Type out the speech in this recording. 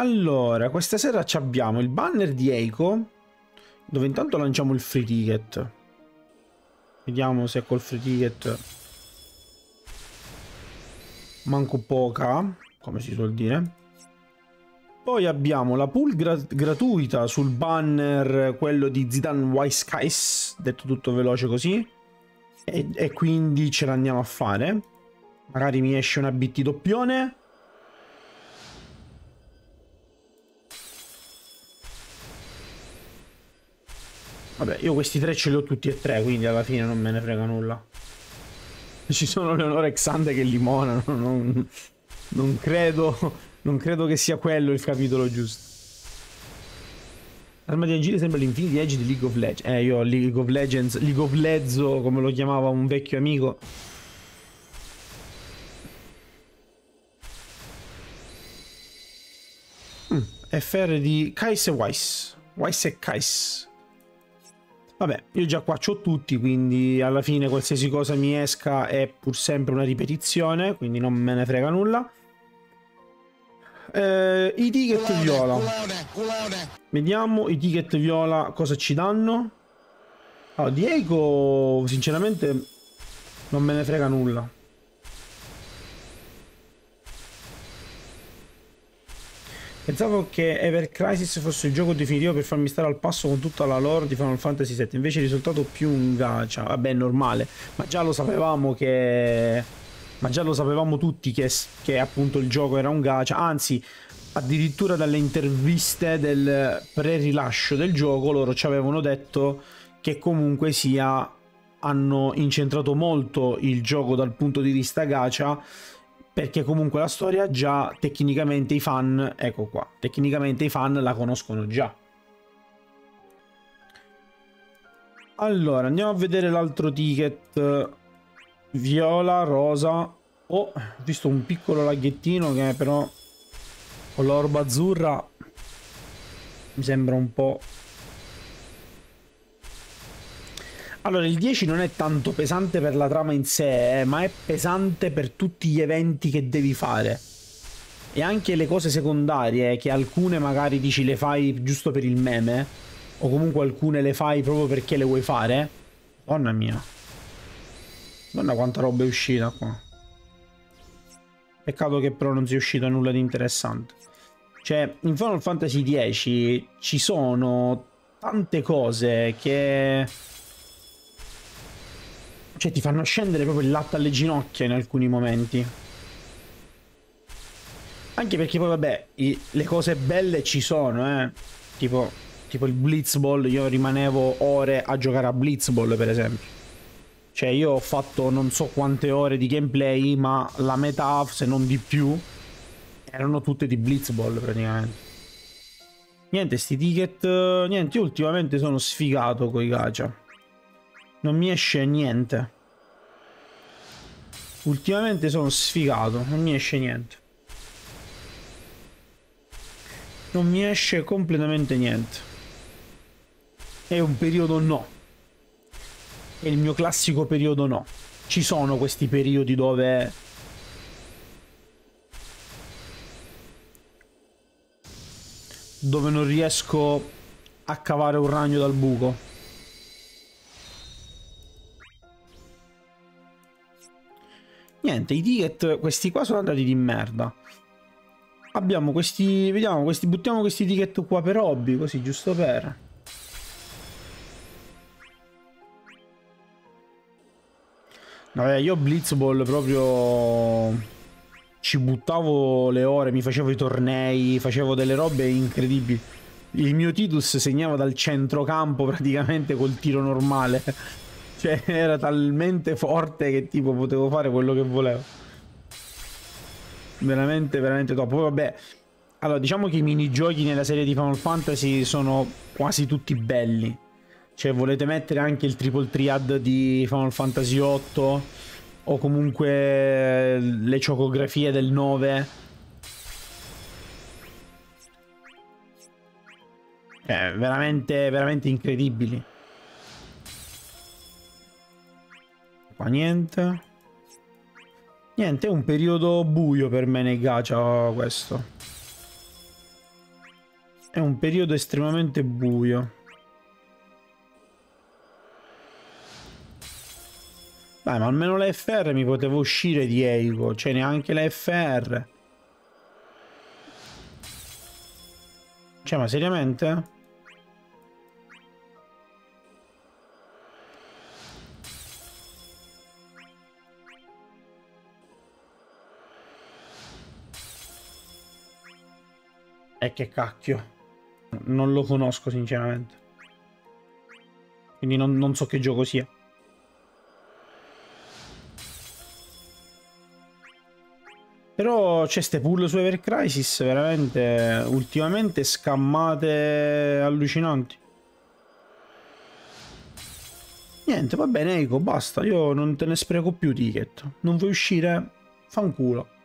Allora, questa sera ci abbiamo il banner di Eiko, dove intanto lanciamo il free ticket. Vediamo se col free ticket manco poca, come si suol dire. Poi abbiamo la pull gratuita sul banner, quello di Zidane Weiss Kais, detto tutto veloce così, e quindi ce l'andiamo a fare. Magari mi esce una BT doppione. Vabbè, io questi tre ce li ho tutti e tre, quindi alla fine non me ne frega nulla. Ci sono Leonora e Xande che limonano, non credo che sia quello il capitolo giusto. L'arma di Angile sembra l'Infinity Edge di League of Legends. Io League of Legends, League of Lezzo, come lo chiamava un vecchio amico. FR di Kais e Weiss. Weiss e Kais. Vabbè, io già qua c'ho tutti, quindi alla fine qualsiasi cosa mi esca è pur sempre una ripetizione, quindi non me ne frega nulla. I ticket culone, viola. Culone. Vediamo i ticket viola cosa ci danno. Allora, di Eiko sinceramente non me ne frega nulla. Pensavo che Ever Crisis fosse il gioco definitivo per farmi stare al passo con tutta la lore di Final Fantasy VII, invece il risultato più un gacha. Vabbè, normale, ma già lo sapevamo che... ma già lo sapevamo tutti che appunto il gioco era un gacha, anzi addirittura dalle interviste del pre-rilascio del gioco loro ci avevano detto che comunque sia hanno incentrato molto il gioco dal punto di vista gacha, perché comunque la storia già tecnicamente i fan, ecco qua, tecnicamente i fan la conoscono già. Allora, andiamo a vedere l'altro ticket. Viola, rosa. Oh, ho visto un piccolo laghettino che però con l'orba azzurra mi sembra un po'... Allora, il 10 non è tanto pesante per la trama in sé, ma è pesante per tutti gli eventi che devi fare. E anche le cose secondarie, che alcune magari dici le fai giusto per il meme, o comunque alcune le fai proprio perché le vuoi fare. Madonna mia. Madonna quanta roba è uscita qua. Peccato che però non sia uscito nulla di interessante. Cioè, in Final Fantasy X ci sono tante cose che... cioè ti fanno scendere proprio il latte alle ginocchia in alcuni momenti. Anche perché poi vabbè, le cose belle ci sono, Tipo il Blitzball, io rimanevo ore a giocare a Blitzball per esempio. Cioè io ho fatto non so quante ore di gameplay, ma la metà, se non di più, erano tutte di Blitzball praticamente. Niente, sti ticket... niente, io ultimamente sono sfigato coi gacha. Non mi esce niente. Ultimamente sono sfigato, non mi esce niente. Non mi esce completamente niente. È un periodo no. È il mio classico periodo no. Ci sono questi periodi dove... dove non riesco a cavare un ragno dal buco. Niente, i ticket, questi qua sono andati di merda. Abbiamo questi... vediamo, questi, buttiamo questi ticket qua per hobby, così, giusto per... vabbè, io Blitzball proprio ci buttavo le ore, mi facevo i tornei, facevo delle robe incredibili. Il mio Titus segnava dal centrocampo praticamente col tiro normale. Cioè era talmente forte che tipo potevo fare quello che volevo. Veramente, veramente top. Poi vabbè, allora diciamo che i minigiochi nella serie di Final Fantasy sono quasi tutti belli. Cioè volete mettere anche il Triple Triad di Final Fantasy VIII o comunque le ciocografie del 9. Veramente, veramente incredibili. Qua niente. Niente, è un periodo buio per me nei gacha questo. È un periodo estremamente buio. Dai, ma almeno la FR mi potevo uscire di Eiko. Cioè, neanche la FR. Cioè, ma seriamente? E che cacchio, non lo conosco sinceramente, quindi non so che gioco sia. Però c'è ste pull su Ever Crisis veramente ultimamente scammate allucinanti. Niente, va bene Eiko, basta, io non te ne spreco più ticket. Non vuoi uscire? Fanculo.